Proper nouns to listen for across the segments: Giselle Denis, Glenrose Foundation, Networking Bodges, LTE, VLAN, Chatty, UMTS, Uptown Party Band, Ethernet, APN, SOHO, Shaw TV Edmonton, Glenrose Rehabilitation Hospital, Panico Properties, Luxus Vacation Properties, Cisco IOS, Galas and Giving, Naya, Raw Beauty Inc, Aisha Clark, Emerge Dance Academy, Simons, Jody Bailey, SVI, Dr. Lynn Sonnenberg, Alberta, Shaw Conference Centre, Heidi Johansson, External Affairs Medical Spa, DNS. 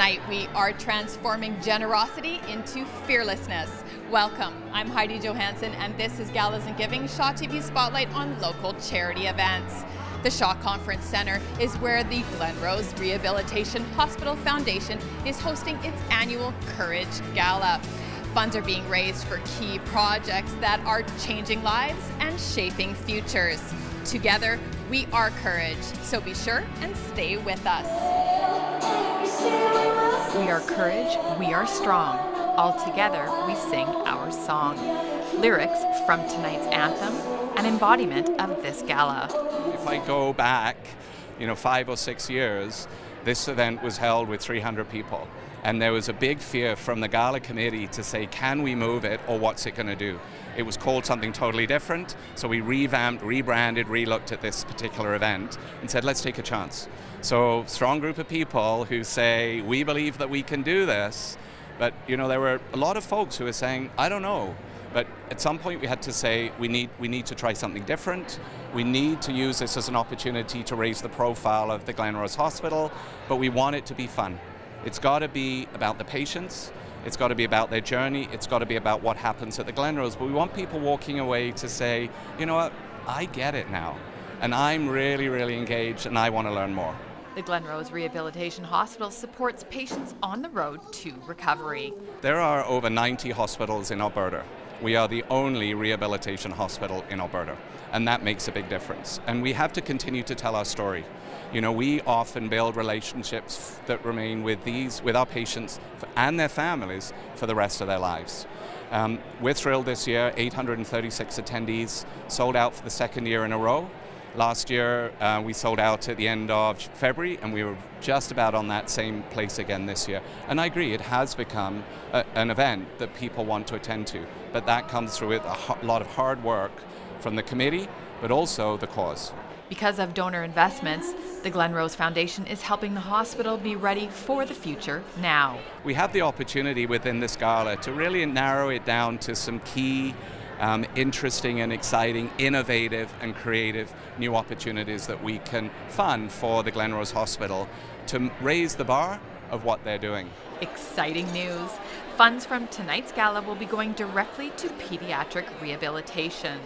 Tonight we are transforming generosity into fearlessness. Welcome, I'm Heidi Johansson and this is Galas and Giving, Shaw TV Spotlight on local charity events. The Shaw Conference Centre is where the Glenrose Rehabilitation Hospital Foundation is hosting its annual Courage Gala. Funds are being raised for key projects that are changing lives and shaping futures. Together, we are Courage, so be sure and stay with us. We are Courage, we are strong. All together, we sing our song. Lyrics from tonight's anthem, an embodiment of this gala. If I go back, 5 or 6 years, this event was held with 300 people. And there was a big fear from the gala committee to say, can we move it or what's it going to do? It was called something totally different, so we revamped, rebranded, relooked at this particular event and said, let's take a chance. So, strong group of people who say, we believe that we can do this, but there were a lot of folks who were saying, I don't know. But at some point we had to say, we need to try something different. We need to use this as an opportunity to raise the profile of the Glenrose Hospital, but we want it to be fun. It's got to be about the patients, it's got to be about their journey, it's got to be about what happens at the Glenrose, but we want people walking away to say, you know what, I get it now, and I'm really, really engaged and I want to learn more. The Glenrose Rehabilitation Hospital supports patients on the road to recovery. There are over 90 hospitals in Alberta. We are the only rehabilitation hospital in Alberta, and that makes a big difference. And we have to continue to tell our story. We often build relationships that remain with our patients and their families for the rest of their lives. We're thrilled this year, 836 attendees, sold out for the second year in a row. Last year, we sold out at the end of February, and we were just about on that same place again this year. And I agree, it has become an event that people want to attend to, but that comes through with a lot of hard work from the committee, but also the cause. Because of donor investments, the Glenrose Foundation is helping the hospital be ready for the future now. We have the opportunity within this gala to really narrow it down to some key interesting and exciting, innovative and creative new opportunities that we can fund for the Glenrose Hospital to raise the bar of what they're doing. Exciting news! Funds from tonight's gala will be going directly to pediatric rehabilitation,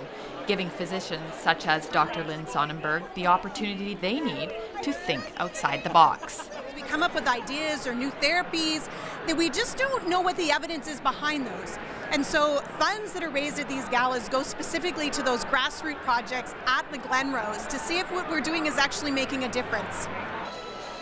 giving physicians such as Dr. Lynn Sonnenberg the opportunity they need to think outside the box. We come up with ideas or new therapies that we just don't know what the evidence is behind those. And so funds that are raised at these galas go specifically to those grassroots projects at the Glenrose to see if what we're doing is actually making a difference.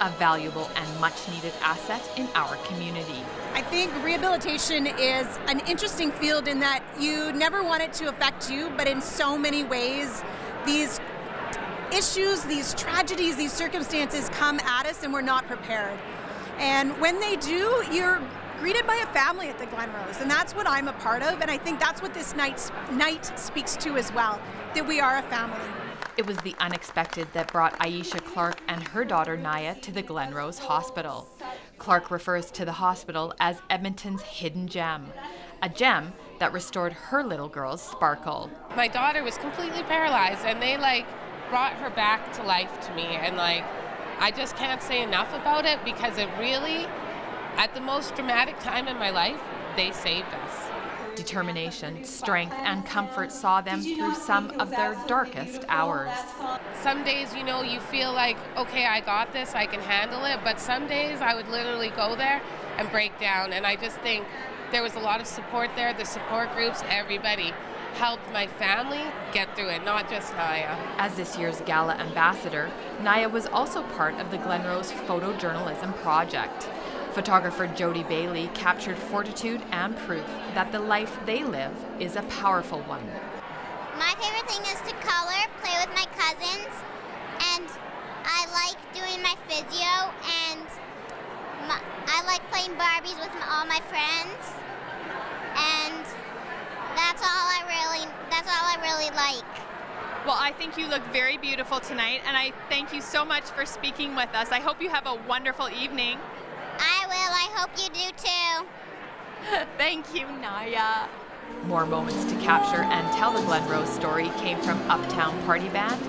A valuable and much needed asset in our community. I think rehabilitation is an interesting field in that you never want it to affect you, but in so many ways, these issues, these tragedies, these circumstances come at us and we're not prepared. And when they do, you're greeted by a family at the Glenrose, and that's what I'm a part of, and I think that's what this night speaks to as well, that we are a family. It was the unexpected that brought Aisha Clark and her daughter Naya to the Glenrose Hospital. Clark refers to the hospital as Edmonton's hidden gem, a gem that restored her little girl's sparkle. My daughter was completely paralyzed, and they brought her back to life to me, and I just can't say enough about it, because it really, at the most dramatic time in my life, they saved us. Determination, strength, and comfort saw them through some of their darkest hours. Some days, you feel like, okay, I got this, I can handle it, but some days I would literally go there and break down, and I just think there was a lot of support there, the support groups, everybody helped my family get through it, not just Naya. As this year's gala ambassador, Naya was also part of the Glenrose photojournalism project. Photographer Jody Bailey captured fortitude and proof that the life they live is a powerful one. My favorite thing is to color, play with my cousins, and I like doing my physio, and I like playing Barbies with all my friends, and that's all I really like. Well, I think you look very beautiful tonight, and I thank you so much for speaking with us. I hope you have a wonderful evening. I will. I hope you do too. Thank you, Naya. More moments to capture and tell the Glenrose story came from Uptown Party Band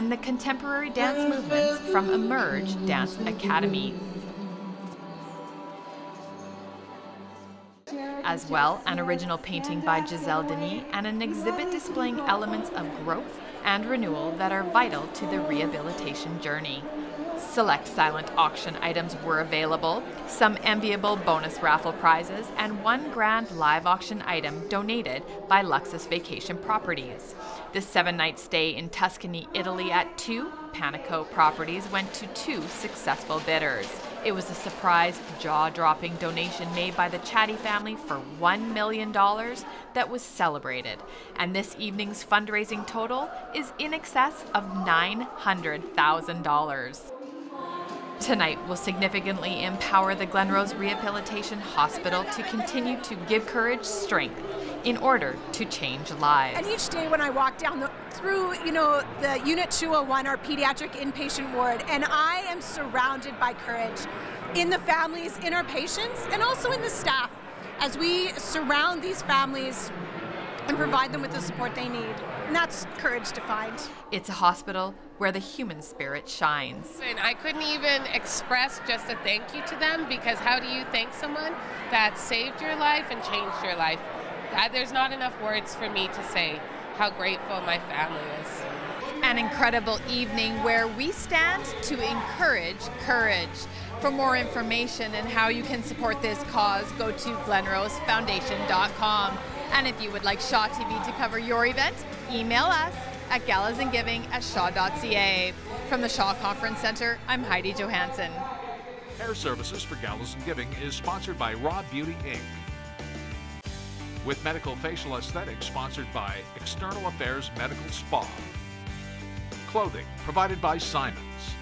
and the contemporary dance movements from Emerge Dance Academy. As well, an original painting by Giselle Denis and an exhibit displaying elements of growth and renewal that are vital to the rehabilitation journey. Select silent auction items were available, some enviable bonus raffle prizes, and $1,000 live auction item donated by Luxus Vacation Properties. The 7-night stay in Tuscany, Italy at 2 Panico Properties went to 2 successful bidders. It was a surprise, jaw-dropping donation made by the Chatty family for $1 million that was celebrated. And this evening's fundraising total is in excess of $900,000. Tonight will significantly empower the Glenrose Rehabilitation Hospital to continue to give courage strength in order to change lives. And each day when I walk down through the Unit 201, our pediatric inpatient ward, and I am surrounded by courage in the families, in our patients, and also in the staff as we surround these families and provide them with the support they need. And that's courage defined. It's a hospital where the human spirit shines. And I couldn't even express just a thank you to them, because how do you thank someone that saved your life and changed your life? There's not enough words for me to say how grateful my family is. An incredible evening where we stand to encourage courage. For more information and how you can support this cause, go to glenrosefoundation.com. And if you would like Shaw TV to cover your event, email us at galasandgiving@shaw.ca. From the Shaw Conference Centre, I'm Heidi Johansson. Hair services for Galas and Giving is sponsored by Raw Beauty Inc. With medical facial aesthetics sponsored by External Affairs Medical Spa. Clothing provided by Simons.